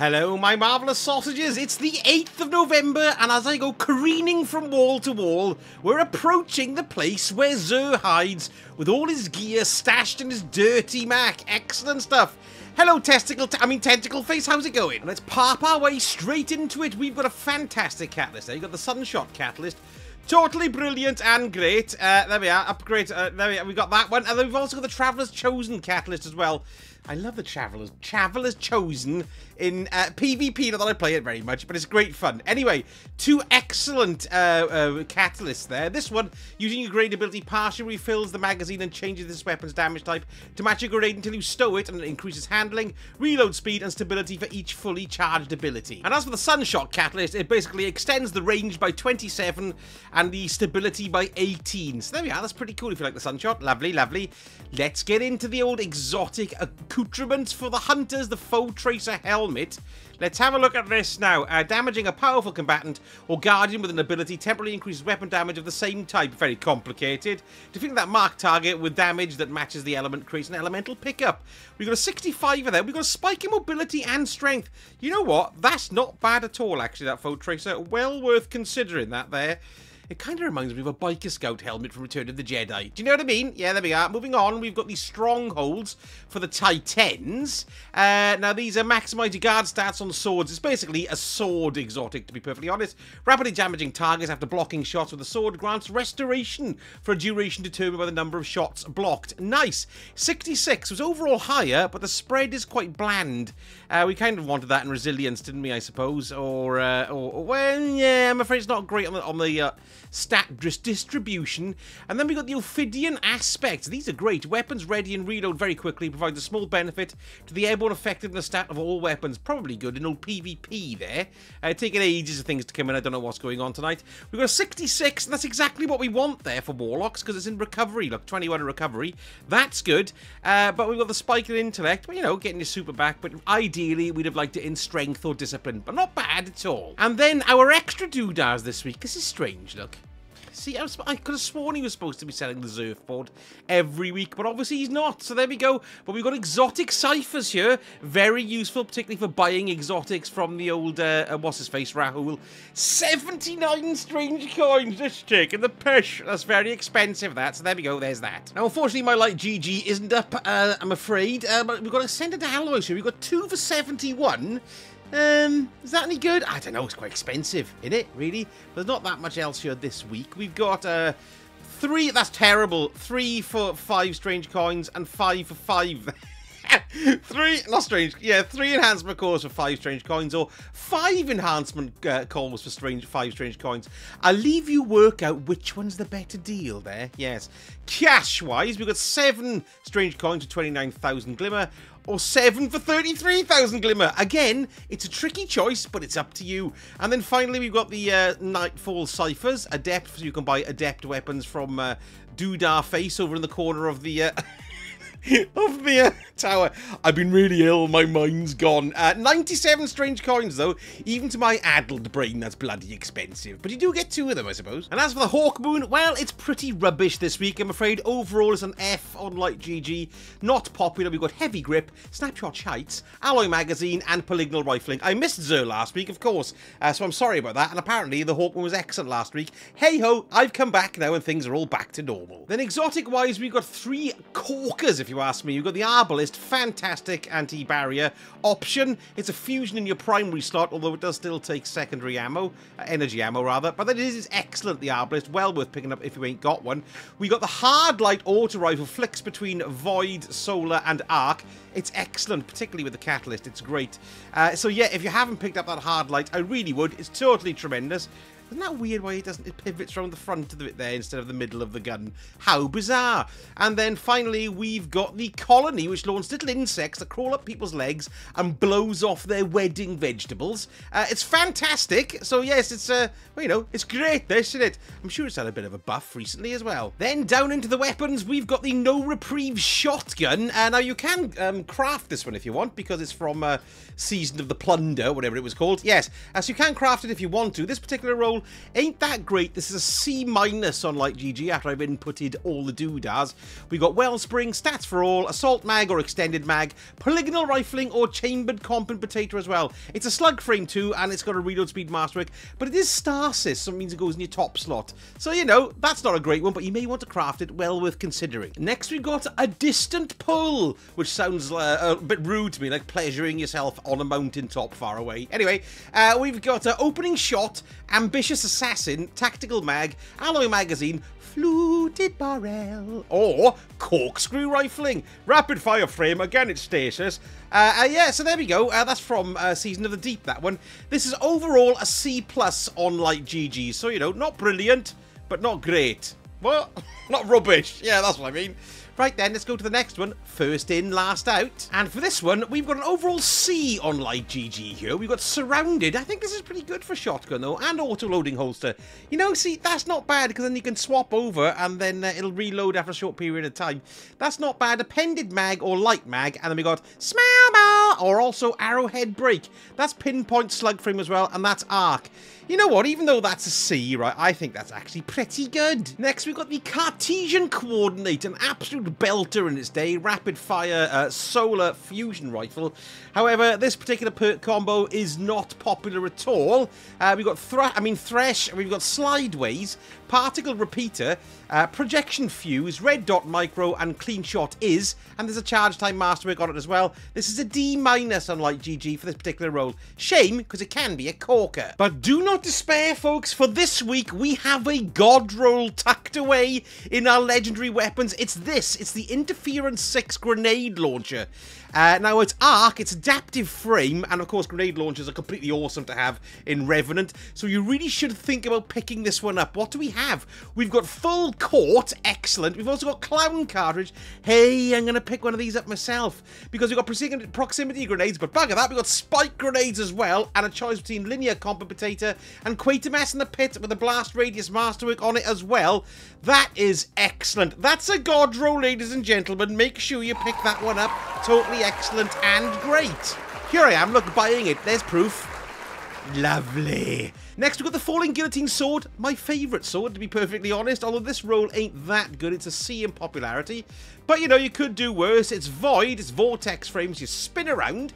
Hello, my marvellous sausages. It's the 8th of November, and as I go careening from wall to wall, we're approaching the place where Xur hides with all his gear stashed in his dirty Mac. Excellent stuff. Hello, Tentacle Face. How's it going? Let's pop our way straight into it. We've got a fantastic catalyst there. You've got the Sunshot Catalyst. Totally brilliant and great. There we are. Upgrade. There we are. We've got that one. And then we've also got the Traveler's Chosen Catalyst as well. I love the Traveler's Chosen in PvP, not that I play it very much, but it's great fun. Anyway, two excellent catalysts there. This one, using your grenade ability, partially refills the magazine and changes this weapon's damage type to match your grenade until you stow it, and it increases handling, reload speed, and stability for each fully charged ability. And as for the Sunshot Catalyst, it basically extends the range by 27 and the stability by 18. So there we are, that's pretty cool if you like the Sunshot. Lovely, lovely. Let's get into the old exotic accoutrements for the hunters, the Foe Tracer helmet. Let's have a look at this now. Damaging a powerful combatant or guardian with an ability temporarily increases weapon damage of the same type. Very complicated. Defeating that marked target with damage that matches the element creates an elemental pickup. We've got a 65er there. We've got a spike in mobility and strength. You know what? That's not bad at all, actually, that Foe Tracer. Well worth considering that there. It kind of reminds me of a Biker Scout helmet from Return of the Jedi. Do you know what I mean? Yeah, there we are. Moving on, we've got these Strongholds for the Titans. Now, these are maximizing guard stats on swords. It's basically a sword exotic, to be perfectly honest. Rapidly damaging targets after blocking shots with a sword grants restoration for a duration determined by the number of shots blocked. Nice. 66 was overall higher, but the spread is quite bland. We kind of wanted that in resilience, didn't we, I suppose? Or well, yeah, I'm afraid it's not great on the stat distribution. And then we got the Ophidian Aspects. These are great. Weapons ready and reload very quickly, provides a small benefit to the airborne effectiveness stat of all weapons. Probably good in old PvP there. Taking ages of things to come in. I don't know what's going on tonight. We've got a 66, and that's exactly what we want there for Warlocks, because it's in recovery. Look, 21 in recovery. That's good. But we've got the spike in intellect. Well, you know, getting your super back, but ideally we'd have liked it in strength or discipline, but not bad at all. And then our extra doodahs this week. This is strange, look. See, I could have sworn he was supposed to be selling the Xur board every week, but obviously he's not, so there we go. But we've got exotic ciphers here, very useful, particularly for buying exotics from the old, what's-his-face, Rahul. 79 strange coins, just taking the pish. That's very expensive, that, so there we go, there's that. Now, unfortunately, my light GG isn't up, I'm afraid, but we've got to send it to Alloys here. We've got 2 for 71. Is that any good? I don't know, it's quite expensive, isn't it, really? There's not that much else here this week. We've got, 3, that's terrible, 3 for 5 strange coins and 5 for 5. 3, not strange, yeah, 3 enhancement cores for 5 strange coins, or 5 enhancement cores for 5 strange coins. I'll leave you work out which one's the better deal there, yes. Cash-wise, we've got 7 strange coins for 29,000 glimmer, or 7 for 33,000 glimmer. Again, it's a tricky choice, but it's up to you. And then finally, we've got the Nightfall Ciphers, Adept, so you can buy Adept weapons from Doodah Face over in the corner of the... of the tower. I've been really ill, my mind's gone. 97 strange coins though, even to my addled brain that's bloody expensive, but you do get 2 of them, I suppose. And as for the Hawkmoon, well, it's pretty rubbish this week, I'm afraid. Overall, it's an F on Light GG. Not popular. We've got Heavy Grip, Snapshot Heights, Alloy Magazine, and Polygonal Rifling. I missed Xur last week, of course, so I'm sorry about that, and apparently the Hawkmoon was excellent last week. Hey ho, I've come back now and things are all back to normal. Then exotic wise, we've got 3 corkers, if you ask me. You've got the Arbalest, fantastic anti-barrier option. It's a fusion in your primary slot, although it does still take secondary ammo, energy ammo rather, but that is excellent, the Arbalest, well worth picking up if you ain't got one. We got the Hard Light auto rifle, flicks between void, solar and arc. It's excellent, particularly with the catalyst, it's great. So yeah, if you haven't picked up that Hard Light, I really would. It's totally tremendous. Isn't that weird why it pivots around the front of it there instead of the middle of the gun? How bizarre. And then finally, we've got the Colony, which launches little insects that crawl up people's legs and blows off their wedding vegetables. It's fantastic. So yes, it's, well, you know, it's great, this, isn't it? I'm sure it's had a bit of a buff recently as well. Then down into the weapons, we've got the No Reprieve shotgun. Now you can craft this one if you want, because it's from Season of the Plunder, whatever it was called. Yes, so you can craft it if you want to. This particular role overall ain't that great. This is a C- on Light GG after I've inputted all the doodads. We got Wellspring, Stats for All, Assault Mag or Extended Mag, Polygonal Rifling or Chambered Comp and Potato as well. It's a Slug Frame 2 and it's got a Reload Speed Masterwork, but it is Stasis, so it means it goes in your top slot. So, you know, that's not a great one, but you may want to craft it, well worth considering. Next, we got a Distant Pull, which sounds a bit rude to me, like pleasuring yourself on a mountaintop far away. Anyway, we've got Opening Shot, Ambitious Assassin, Tactical Mag, Alloy Magazine, Fluted Barrel, or Corkscrew Rifling. Rapid Fire Frame, again it's Stasis. Yeah, so there we go. That's from Season of the Deep, that one. This is overall a C+ on Light GG, so, you know, not brilliant, but not great. Well, not rubbish. Yeah, that's what I mean. Right then, let's go to the next one, First In, Last Out. And for this one, we've got an overall C on Light GG here. We've got Surrounded. I think this is pretty good for shotgun, though, and auto-loading holster. You know, see, that's not bad, because then you can swap over, and then it'll reload after a short period of time. That's not bad. Appended Mag or Light Mag, and then we got Smellbar, or also Arrowhead Break. That's Pinpoint Slug Frame as well, and that's Arc. You know what, even though that's a C, right, I think that's actually pretty good. Next, we've got the Cartesian Coordinate, an absolute belter in its day, rapid-fire solar fusion rifle. However, this particular perk combo is not popular at all. We've got Thresh, we've got Slideways, Particle Repeater, Projection Fuse, Red Dot Micro, and Clean Shot Is, and there's a Charge Time Masterwork on it as well. This is a D- on Light GG for this particular role. Shame, because it can be a corker. But do not despair, folks, for this week we have a god roll tucked away in our legendary weapons. It's this. It's the Interference 6 grenade launcher. Now it's Arc, it's adaptive frame, and of course grenade launchers are completely awesome to have in Revenant, so you really should think about picking this one up. What do we have? We've got Full Court, excellent. We've also got Clown Cartridge. Hey, I'm going to pick one of these up myself, because we've got proximity grenades, but bugger that, we've got spike grenades as well, and a choice between Linear Comp and Potato, and Quatermass in the Pit with a Blast Radius Masterwork on it as well. That is excellent. That's a god roll, ladies and gentlemen. Make sure you pick that one up. Totally excellent and great. Here I am, look, buying it. There's proof. Lovely. Next, we've got the Falling Guillotine Sword, my favourite sword, to be perfectly honest, although this roll ain't that good. It's a C in popularity, but, you know, you could do worse. It's Void, it's Vortex Frames, you spin around.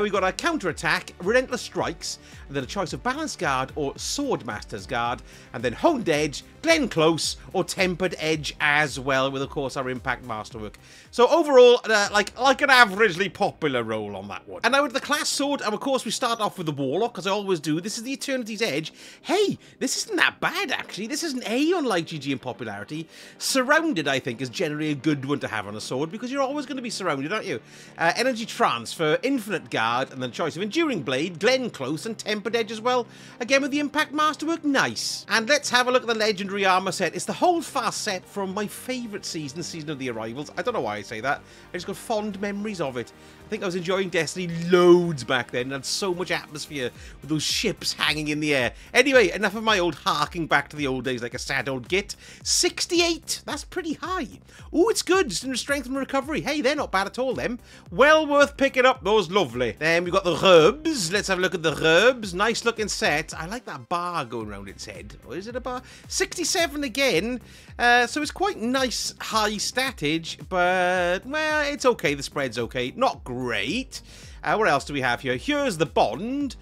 We've got a Counter-Attack, Relentless Strikes, and then a choice of Balance Guard or Sword Master's Guard, and then Honed Edge, Glen Close, or Tempered Edge as well, with, of course, our Impact Masterwork. So, overall, like an averagely popular roll on that one. And now with the Class Sword, and, of course, we start off with the Warlock, because I always do. This is the Eternity's Edge. Hey, this isn't that bad, actually. This is an A on Light GG in popularity. Surrounded, I think, is generally a good one to have on a sword, because you're always going to be surrounded, aren't you? Energy Transfer, Infinite Guard, and then choice of Enduring Blade, Glen Close, and Tempered Edge as well. Again, with the Impact Masterwork, nice. And let's have a look at the Legendary Armor set. It's the Holdfast set from my favourite season, Season of the Arrivals. I don't know why I say that. I just got fond memories of it. I think I was enjoying Destiny loads back then, and had so much atmosphere with those ships hanging in the air. Anyway, enough of my old harking back to the old days like a sad old git. 68, that's pretty high. Oh, it's good, it's in strength and recovery. Hey, they're not bad at all, them. Well worth picking up, those lovely. Then we've got the herbs. Let's have a look at the herbs. Nice looking set. I like that bar going around its head. Or is it a bar? 67 again. So it's quite nice high statage, but, well, it's okay. The spread's okay. Not great. What else do we have here? Here's the Bond,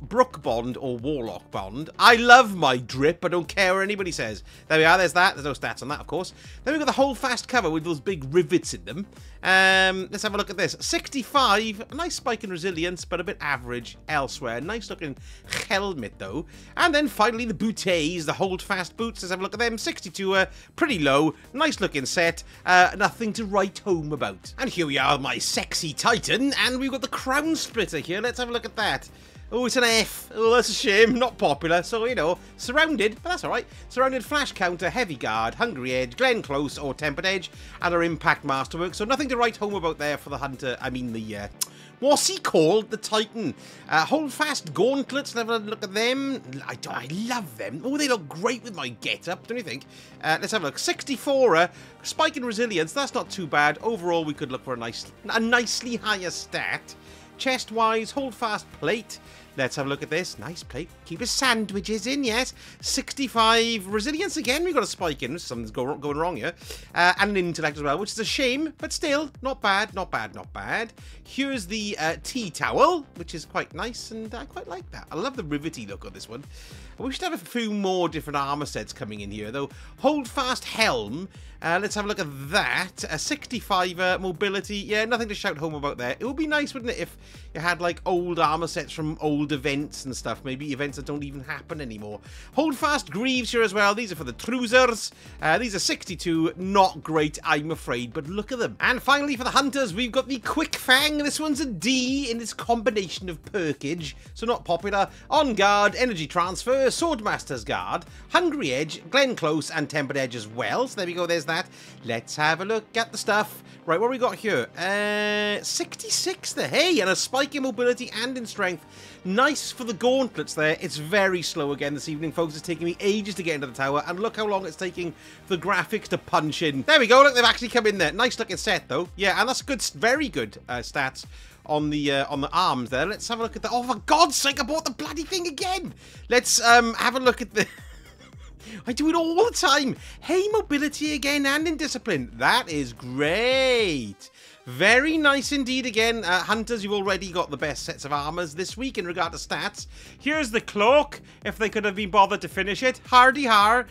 Brook Bond, or Warlock Bond. I love my drip. I don't care what anybody says. There we are. There's that. There's no stats on that, of course. Then we've got the Holdfast cover with those big rivets in them. Let's have a look at this. 65. A nice spike in resilience, but a bit average elsewhere. Nice looking helmet, though. And then finally, the booties, the Holdfast boots. Let's have a look at them. 62. Pretty low. Nice looking set. Nothing to write home about. And here we are, my sexy Titan. And we've got the Crown Splitter here. Let's have a look at that. Oh, it's an F. Oh, that's a shame. Not popular. So, you know, surrounded, but that's all right. Surrounded, Flash Counter, Heavy Guard, Hungry Edge, Glen Close, or Tempered Edge, and our Impact Masterwork. So nothing to write home about there for the Hunter. I mean, the, what's he called? The Titan. Holdfast gauntlets. Never look at them. I love them. Oh, they look great with my get-up, don't you think? Let's have a look. 64. Spike in resilience. That's not too bad. Overall, we could look for a nicely higher stat. Chest-wise, Holdfast plate. Let's have a look at this. Nice plate. Keep his sandwiches in, yes. 65 resilience again. We've got a spike in. Something's going wrong here. And an intellect as well, which is a shame, but still, not bad, not bad, not bad. Here's the tea towel, which is quite nice, and I quite like that. I love the rivety look of this one. We should have a few more different armor sets coming in here, though. Holdfast helm. Let's have a look at that. A 65er mobility. Yeah, nothing to shout home about there. It would be nice, wouldn't it, if you had, like, old armor sets from old events and stuff, maybe events that don't even happen anymore. Holdfast Greaves here as well. These are for the Truisers. These are 62, not great, I'm afraid, but look at them. And finally, for the Hunters, we've got the Quick Fang. This one's a D in its combination of perkage, so not popular. On Guard, Energy Transfer, Swordmaster's Guard, Hungry Edge, Glen Close, and Tempered Edge as well. So there we go, there's that. Let's have a look at the stuff. Right, what we got here? 66 there, hey, and a spike in mobility and in strength. Nice for the gauntlets there. It's very slow again this evening, folks. It's taking me ages to get into the tower, and look how long it's taking the graphics to punch in. There we go. Look, they've actually come in there. Nice looking set, though. Yeah, and that's good, very good stats on the arms there. Let's have a look at the... Oh, for God's sake, I bought the bloody thing again! Let's have a look at the... I do it all the time. Hey, mobility again and in discipline. That is great. Very nice indeed again. Hunters, you've already got the best sets of armors this week in regard to stats. Here's the cloak, if they could have been bothered to finish it. Hardy har.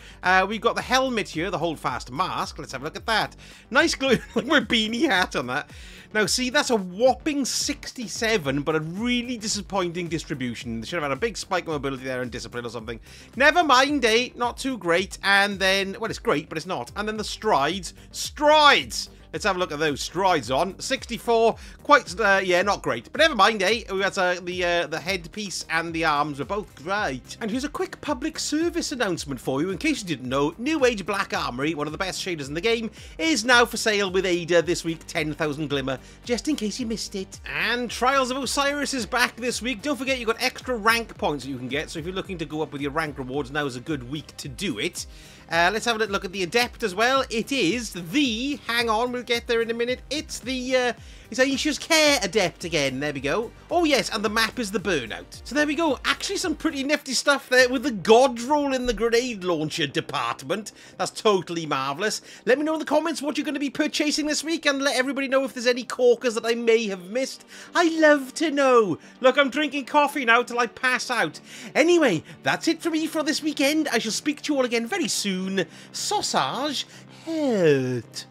We've got the helmet here, the Holdfast mask. Let's have a look at that. Nice glue, like my beanie hat on that. Now, see, that's a whopping 67, but a really disappointing distribution. They should have had a big spike in mobility there and discipline or something. Never mind, eh? Not too great. And then, well, it's great, but it's not. And then the strides. Strides! Let's have a look at those strides on. 64, quite, yeah, not great. But never mind, eh? We had the headpiece and the arms were both great. And here's a quick public service announcement for you. In case you didn't know, New Age Black Armory, one of the best shaders in the game, is now for sale with Ada this week, 10,000 glimmer, just in case you missed it. And Trials of Osiris is back this week. Don't forget you've got extra rank points that you can get, so if you're looking to go up with your rank rewards, now is a good week to do it. Let's have a look at the Adept as well. It is the, hang on, we'll get there in a minute. It's the, it's Aisha's Care Adept again. There we go. Oh yes, and the map is the Burnout. So there we go. Actually some pretty nifty stuff there with the god roll in the grenade launcher department. That's totally marvellous. Let me know in the comments what you're going to be purchasing this week, and let everybody know if there's any corkers that I may have missed. I love to know. Look, I'm drinking coffee now till I pass out. Anyway, that's it for me for this weekend. I shall speak to you all again very soon. Sausage hurt.